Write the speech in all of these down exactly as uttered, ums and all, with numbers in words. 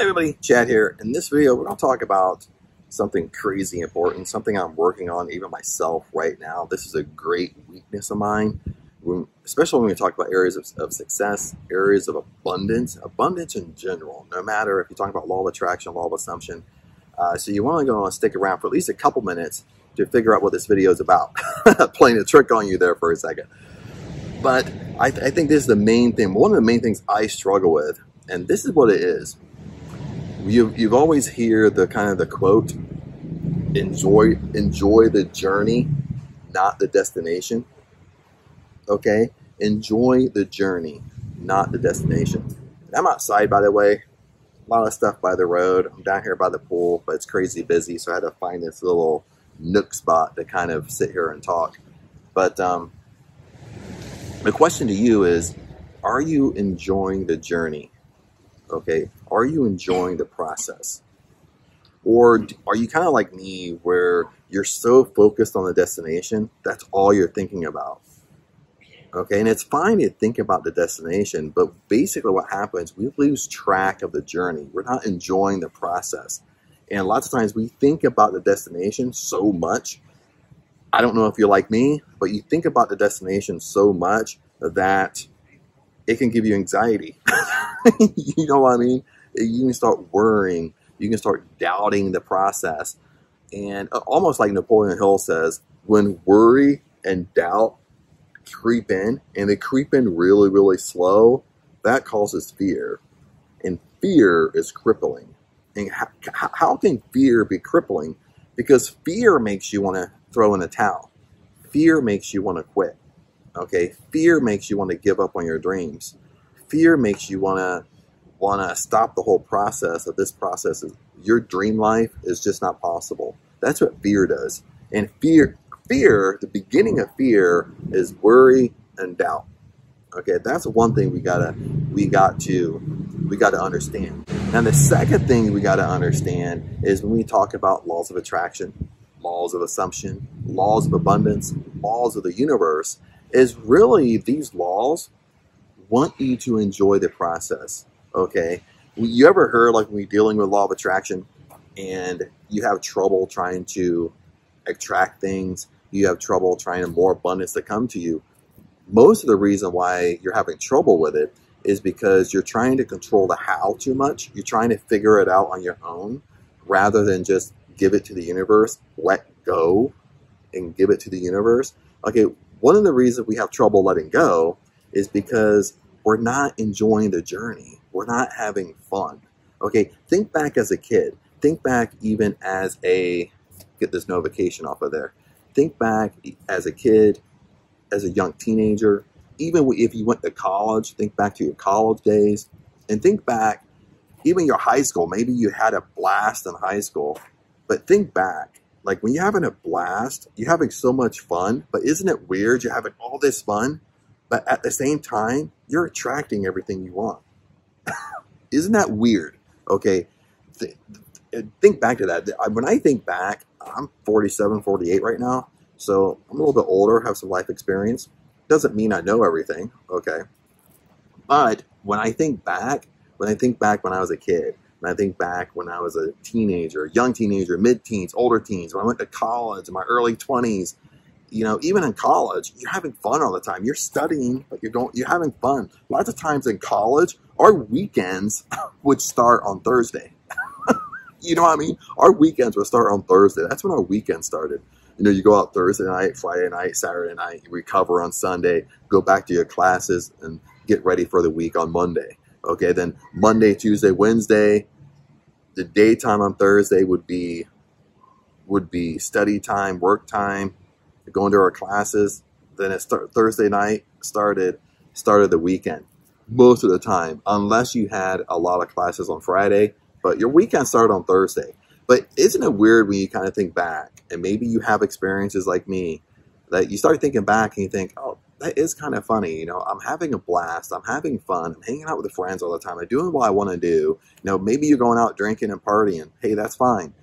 Everybody, Chad here. In this video, we're going to talk about something crazy important, something I'm working on even myself right now. This is a great weakness of mine, when, especially when we talk about areas of, of success, areas of abundance, abundance in general, no matter if you're talking about law of attraction, law of assumption. Uh, so you want to go and stick around for at least a couple minutes to figure out what this video is about. Playing a trick on you there for a second. But I, th I think this is the main thing. One of the main things I struggle with, and this is what it is. You've, you've always hear the kind of the quote, enjoy, enjoy the journey, not the destination. Okay. Enjoy the journey, not the destination. And I'm outside, by the way, a lot of stuff by the road. I'm down here by the pool, but it's crazy busy. So I had to find this little nook spot to kind of sit here and talk. But, um, the question to you is, are you enjoying the journey? Okay, are you enjoying the process? Or are you kind of like me where you're so focused on the destination, that's all you're thinking about? Okay, and it's fine to think about the destination, but basically what happens, we lose track of the journey. We're not enjoying the process. And lots of times we think about the destination so much. I don't know if you're like me, but you think about the destination so much that it can give you anxiety. You know what I mean? You can start worrying. You can start doubting the process. And almost like Napoleon Hill says, when worry and doubt creep in, and they creep in really, really slow, that causes fear. And fear is crippling. And how, how can fear be crippling? Because fear makes you want to throw in a towel. Fear makes you want to quit. Okay, fear makes you want to give up on your dreams. Fear makes you want to want to stop the whole process of this process. Your dream life is just not possible. That's what fear does. And fear, fear, the beginning of fear is worry and doubt. Okay, that's one thing we gotta, we got to, we got to understand. Now, the second thing we got to understand is when we talk about laws of attraction, laws of assumption, laws of abundance, laws of the universe, is really these laws want you to enjoy the process, okay? You ever heard, like, when you're dealing with law of attraction and you have trouble trying to attract things, you have trouble trying to more abundance to come to you. Most of the reason why you're having trouble with it is because you're trying to control the how too much. You're trying to figure it out on your own rather than just give it to the universe, let go and give it to the universe. Okay, one of the reasons we have trouble letting go is because we're not enjoying the journey. We're not having fun. Okay, think back as a kid. Think back even as a, get this notification off of there. Think back as a kid, as a young teenager, even if you went to college, think back to your college days, and think back even your high school. Maybe you had a blast in high school, but think back. Like, when you're having a blast, you're having so much fun, but isn't it weird? You're having all this fun, but at the same time, you're attracting everything you want. Isn't that weird? Okay, th th think back to that. When I think back, I'm forty-seven, forty-eight right now, so I'm a little bit older, have some life experience. Doesn't mean I know everything, okay? But when I think back, when I think back when I was a kid, and I think back when I was a teenager, young teenager, mid-teens, older teens, when I went to college, in my early twenties, you know, even in college, you're having fun all the time. You're studying, but you're going, you're having fun. Lots of times in college, our weekends would start on Thursday. You know what I mean? Our weekends would start on Thursday. That's when our weekend started. You know, you go out Thursday night, Friday night, Saturday night, you recover on Sunday, go back to your classes, and get ready for the week on Monday. Okay, then Monday, Tuesday, Wednesday, the daytime on Thursday would be would be study time, work time, going to our classes. Then it start, Thursday night started started the weekend most of the time, unless you had a lot of classes on Friday. But your weekend started on Thursday. But isn't it weird when you kind of think back, and maybe you have experiences like me, that you start thinking back and you think, oh, that is kind of funny. You know, I'm having a blast. I'm having fun. I'm hanging out with friends all the time. I'm doing what I want to do. You know, maybe you're going out drinking and partying. Hey, that's fine.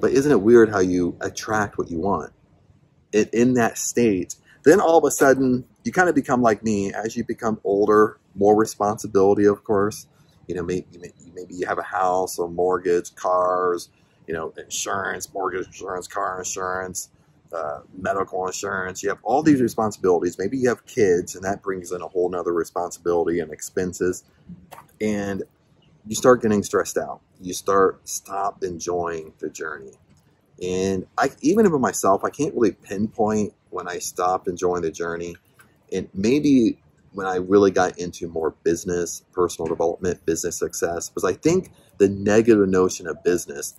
But isn't it weird how you attract what you want it, in that state? Then all of a sudden, you kind of become like me. As you become older, more responsibility, of course. You know, maybe you maybe you have a house or mortgage, cars, you know, insurance, mortgage insurance, car insurance, uh, medical insurance. You have all these responsibilities. Maybe you have kids, and that brings in a whole nother responsibility and expenses. And you start getting stressed out. You start stop enjoying the journey. And I, even for myself, I can't really pinpoint when I stopped enjoying the journey. And maybe when I really got into more business, personal development, business success, because I think the negative notion of business,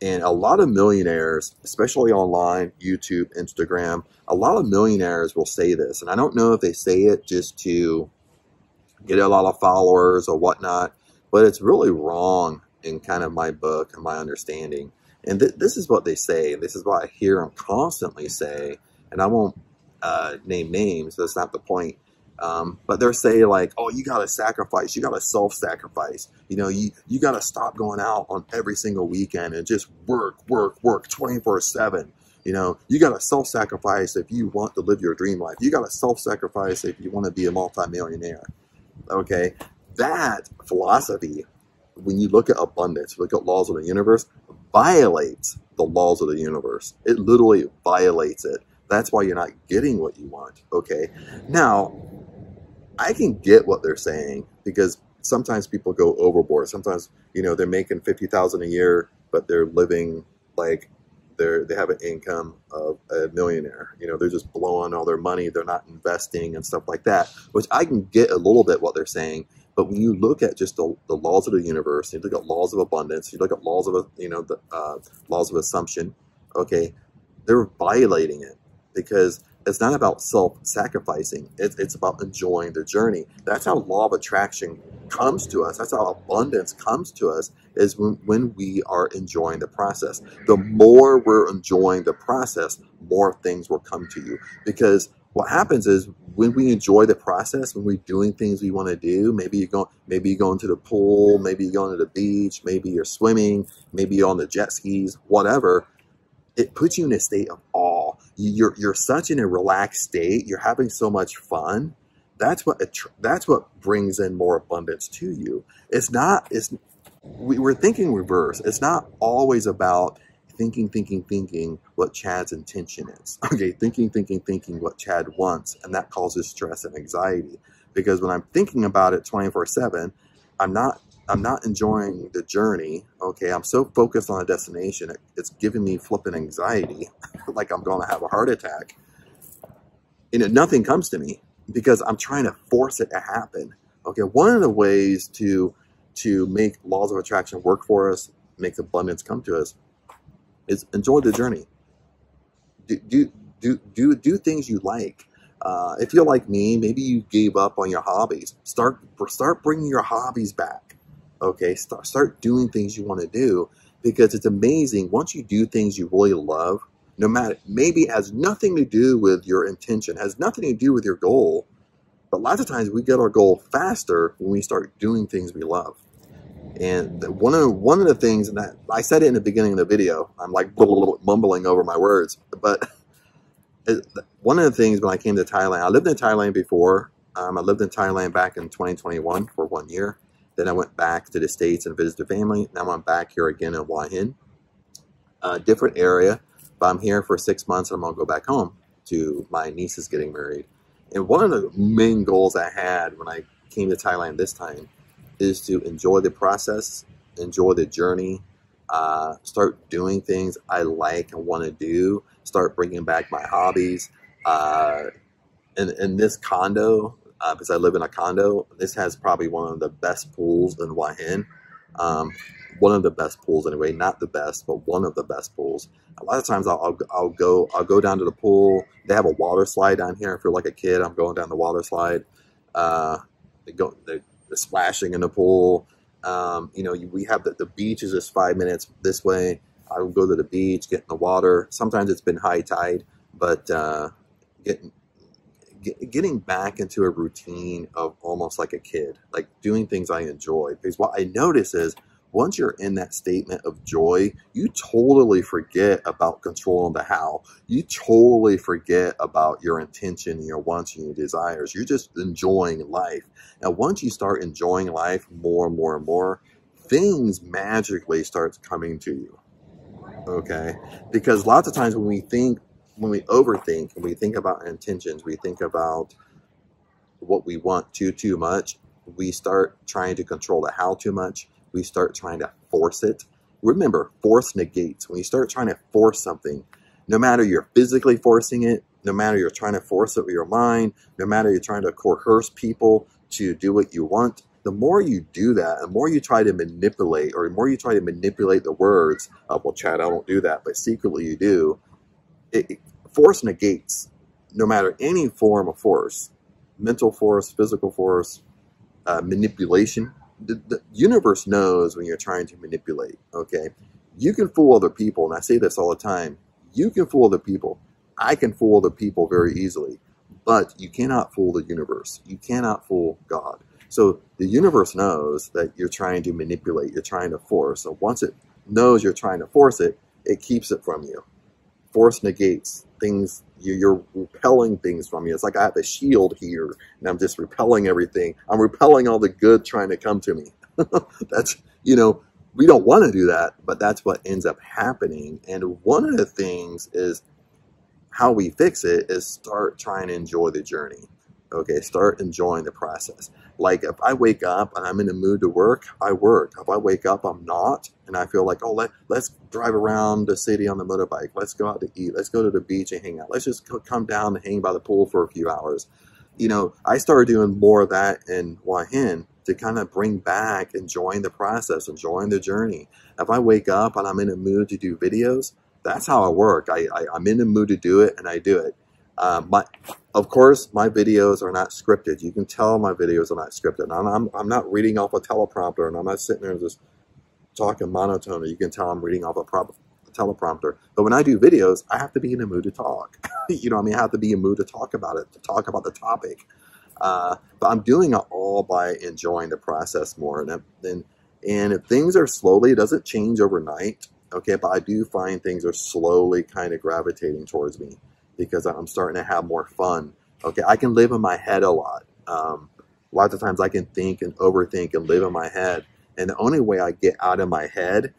and a lot of millionaires, especially online, YouTube, Instagram, a lot of millionaires will say this. And I don't know if they say it just to get a lot of followers or whatnot, but it's really wrong in kind of my book and my understanding. And th this is what they say. This is what I hear them constantly say. And I won't uh, name names. That's not the point. Um, but they're saying like, oh, you got to sacrifice. You got to self-sacrifice. You know, you, you got to stop going out on every single weekend and just work, work, work twenty-four seven. You know, you got to self-sacrifice if you want to live your dream life. You got to self-sacrifice if you want to be a multimillionaire. Okay. That philosophy, when you look at abundance, look at laws of the universe, violates the laws of the universe. It literally violates it. That's why you're not getting what you want. Okay. Now, I can get what they're saying, because sometimes people go overboard. Sometimes, you know, they're making fifty thousand dollars a year, but they're living like they're, they have an income of a millionaire. You know, they're just blowing all their money. They're not investing and stuff like that, which I can get a little bit what they're saying. But when you look at just the, the laws of the universe, you look at laws of abundance, you look at laws of, you know, the uh, laws of assumption, okay, they're violating it, because it's not about self-sacrificing. It's, it's about enjoying the journey. That's how law of attraction comes to us. That's how abundance comes to us, is when, when we are enjoying the process. The more we're enjoying the process, more things will come to you. Because what happens is when we enjoy the process, when we're doing things we want to do, maybe you're going, maybe you're going to the pool, maybe you're going to the beach, maybe you're swimming, maybe you're on the jet skis, whatever, it puts you in a state of awe. You're, you're such in a relaxed state. You're having so much fun. That's what, that's what brings in more abundance to you. It's not, it's, we were thinking reverse. It's not always about thinking, thinking, thinking what Chad's intention is. Okay, thinking, thinking, thinking what Chad wants, and that causes stress and anxiety. Because when I'm thinking about it twenty-four seven, I'm not, I'm not enjoying the journey. Okay, I'm so focused on a destination, it, it's giving me flipping anxiety, like I'm going to have a heart attack. And it, nothing comes to me because I'm trying to force it to happen. Okay, one of the ways to to make laws of attraction work for us, make abundance come to us, is enjoy the journey. Do, do, do, do, do things you like. Uh, if you're like me, maybe you gave up on your hobbies. Start, start bringing your hobbies back. Okay. Start, start doing things you want to do, because it's amazing. Once you do things you really love, no matter, maybe it has nothing to do with your intention, has nothing to do with your goal. But lots of times we get our goal faster when we start doing things we love. And one of, one of the things that I said it in the beginning of the video, I'm like blah, blah, blah, mumbling over my words, but one of the things when I came to Thailand, I lived in Thailand before. Um, I lived in Thailand back in twenty twenty-one for one year. Then I went back to the States and visited family. Now I'm back here again in Hua Hin, a different area, but I'm here for six months and I'm going to go back home to my niece's getting married. And one of the main goals I had when I came to Thailand this time is to enjoy the process, enjoy the journey, uh, start doing things I like and want to do, start bringing back my hobbies. Uh, and, and this condo, uh, because I live in a condo, this has probably one of the best pools in Hua Hin. Um, one of the best pools anyway, not the best, but one of the best pools. A lot of times I'll, I'll, I'll go, I'll go down to the pool. They have a water slide down here. If you're like a kid, I'm going down the water slide. Uh, they go, they, the splashing in the pool. Um, you know, you, we have the, the beach is just five minutes this way. I will go to the beach, get in the water. Sometimes it's been high tide, but uh, getting, get, getting back into a routine of almost like a kid, like doing things I enjoy. Because what I notice is once you're in that statement of joy, you totally forget about controlling the how. You totally forget about your intention, your wants, and your desires. You're just enjoying life. Now, once you start enjoying life more and more and more, things magically starts coming to you. Okay. Because lots of times when we think, when we overthink and we think about intentions, we think about what we want too, too much. We start trying to control the how too much. We start trying to force it. Remember, force negates. When you start trying to force something, no matter you're physically forcing it, no matter you're trying to force it with your mind, no matter you're trying to coerce people to do what you want, the more you do that, the more you try to manipulate, or the more you try to manipulate the words of, well, Chad, I don't do that, but secretly you do, it, it, force negates. No matter any form of force, mental force, physical force, uh, manipulation, the, the universe knows when you're trying to manipulate, okay? You can fool other people, and I say this all the time, you can fool other people. I can fool other people very easily, but you cannot fool the universe. You cannot fool God. So the universe knows that you're trying to manipulate, you're trying to force. So once it knows you're trying to force it, it keeps it from you. Force negates things, you're repelling things from you. It's like I have a shield here and I'm just repelling everything. I'm repelling all the good trying to come to me. That's, you know, we don't want to do that, but that's what ends up happening. And one of the things is how we fix it is start trying to enjoy the journey. Okay, start enjoying the process. Like if I wake up and I'm in the mood to work, I work. If I wake up, I'm not, and I feel like, oh, let, let's drive around the city on the motorbike. Let's go out to eat. Let's go to the beach and hang out. Let's just come down and hang by the pool for a few hours. You know, I started doing more of that in Hua Hin to kind of bring back enjoying the process, enjoying the journey. If I wake up and I'm in a mood to do videos, that's how I work. I, I, I'm in the mood to do it and I do it. Um, my, of course, my videos are not scripted. You can tell my videos are not scripted. I'm, I'm, I'm not reading off a teleprompter, and I'm not sitting there just talking monotone. You can tell I'm reading off a, prop, a teleprompter. But when I do videos, I have to be in a mood to talk. You know what I mean? I have to be in a mood to talk about it, to talk about the topic. Uh, but I'm doing it all by enjoying the process more. And, and, and if things are slowly, it doesn't change overnight. Okay, but I do find things are slowly kind of gravitating towards me, because I'm starting to have more fun. Okay, I can live in my head a lot. Um, lots of times I can think and overthink and live in my head. And the only way I get out of my head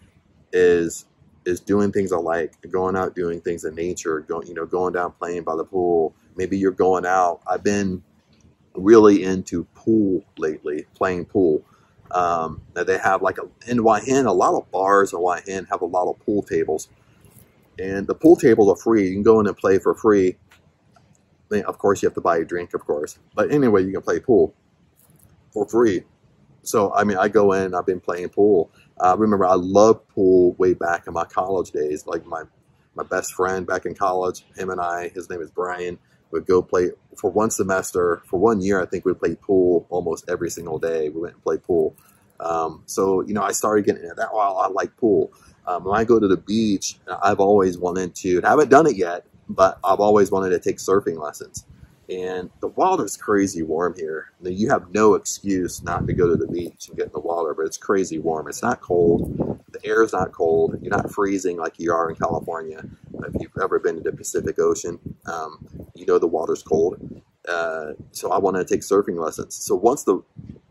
is is doing things I like, going out, doing things in nature, going, you know, going down playing by the pool. Maybe you're going out. I've been really into pool lately, playing pool. Um, they have like a, in Hua Hin, a lot of bars in Hua Hin have a lot of pool tables. And the pool tables are free. You can go in and play for free. I mean, of course, you have to buy a drink, of course. But anyway, you can play pool for free. So, I mean, I go in. I've been playing pool. Uh, remember, I loved pool way back in my college days. Like my, my best friend back in college, him and I, his name is Brian, would go play for one semester. For one year, I think we played pool almost every single day. We went and played pool. Um, so, you know, I started getting into that. Wow, I like pool. Um, when I go to the beach, I've always wanted to, and I haven't done it yet, but I've always wanted to take surfing lessons. And the water's crazy warm here. Now, you have no excuse not to go to the beach and get in the water, but it's crazy warm. It's not cold. The air is not cold. You're not freezing like you are in California. If you've ever been to the Pacific Ocean, um, you know the water's cold. Uh, so I wanted to take surfing lessons. So once the,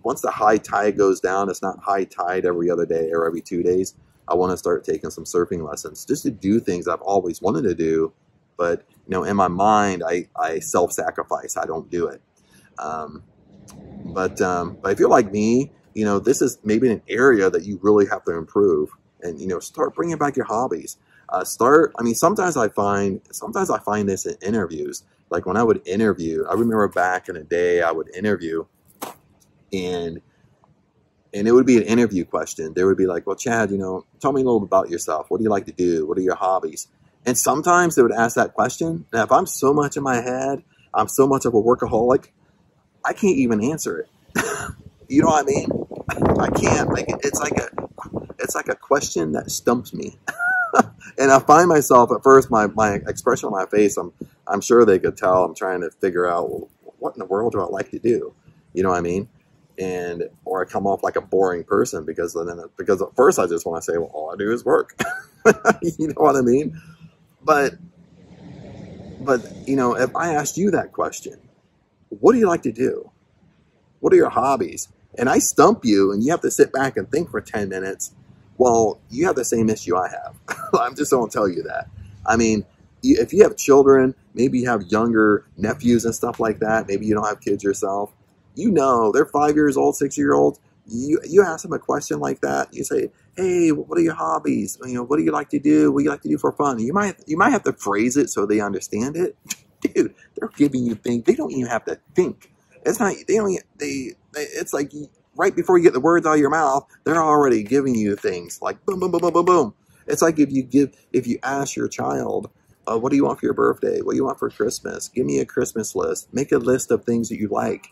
once the high tide goes down, it's not high tide every other day or every two days. I want to start taking some surfing lessons just to do things I've always wanted to do. But, you know, in my mind, I, I self-sacrifice. I don't do it. Um, but, um, but if you're like me, you know, this is maybe an area that you really have to improve and, you know, start bringing back your hobbies. Uh, start. I mean, sometimes I find sometimes I find this in interviews. Like when I would interview, I remember back in the day I would interview and And it would be an interview question. They would be like, well, Chad, you know, tell me a little bit about yourself. What do you like to do? What are your hobbies? And sometimes they would ask that question. Now, if I'm so much in my head, I'm so much of a workaholic, I can't even answer it. You know what I mean? I can't. Like, it's like a, it's like a question that stumps me. And I find myself at first, my, my expression on my face, I'm, I'm sure they could tell I'm trying to figure out, well, what in the world do I like to do? You know what I mean? And, or I come off like a boring person because then, because at first I just want to say, well, all I do is work. You know what I mean? But, but, you know, if I asked you that question, what do you like to do? What are your hobbies? and I stump you and you have to sit back and think for ten minutes, well, you have the same issue I have. I'm just going to tell you that. I mean, if you have children, maybe you have younger nephews and stuff like that, maybe you don't have kids yourself, you know, they're five years old, six year old. You, you ask them a question like that. You say, hey, what are your hobbies? You know, what do you like to do? What do you like to do for fun? You might, you might have to phrase it so they understand it. Dude, they're giving you things. They don't even have to think. It's not, they don't, they, they, it's like right before you get the words out of your mouth, they're already giving you things like boom, boom, boom, boom, boom, boom. It's like if you give, if you ask your child, uh, what do you want for your birthday? What do you want for Christmas? Give me a Christmas list. Make a list of things that you like,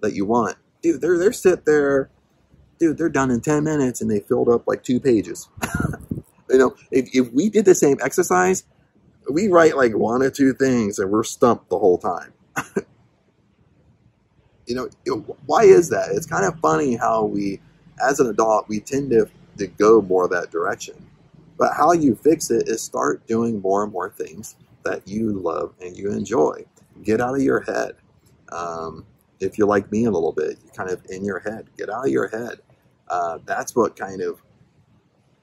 that you want. Dude, they're, they're sit there. Dude, they're done in ten minutes and they filled up like two pages. You know, if, if we did the same exercise, we write like one or two things and we're stumped the whole time. You know, it, why is that? It's kind of funny how we, as an adult, we tend to, to go more that direction. But how you fix it is start doing more and more things that you love and you enjoy. Get out of your head. Um, if you're like me a little bit, you're kind of in your head. Get out of your head. Uh, that's what kind of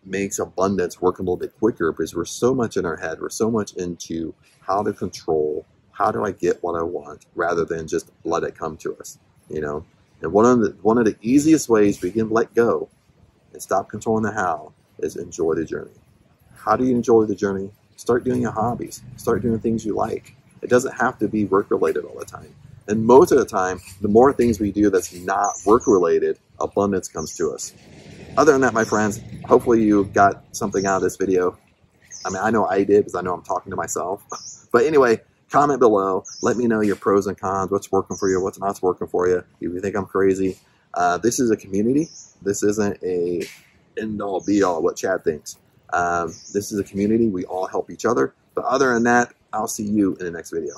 makes abundance work a little bit quicker, because we're so much in our head. We're so much into how to control, how do I get what I want, rather than just let it come to us, you know? And one of the, one of the easiest ways we can let go and stop controlling the how is enjoy the journey. How do you enjoy the journey? Start doing your hobbies. Start doing things you like. It doesn't have to be work-related all the time. And most of the time, the more things we do that's not work-related, abundance comes to us. Other than that, my friends, hopefully you got something out of this video. I mean, I know I did, because I know I'm talking to myself. But anyway, comment below. Let me know your pros and cons, what's working for you, what's not working for you, if you think I'm crazy. Uh, this is a community. This isn't a end-all, be-all what Chad thinks. Um, this is a community. We all help each other. But other than that, I'll see you in the next video.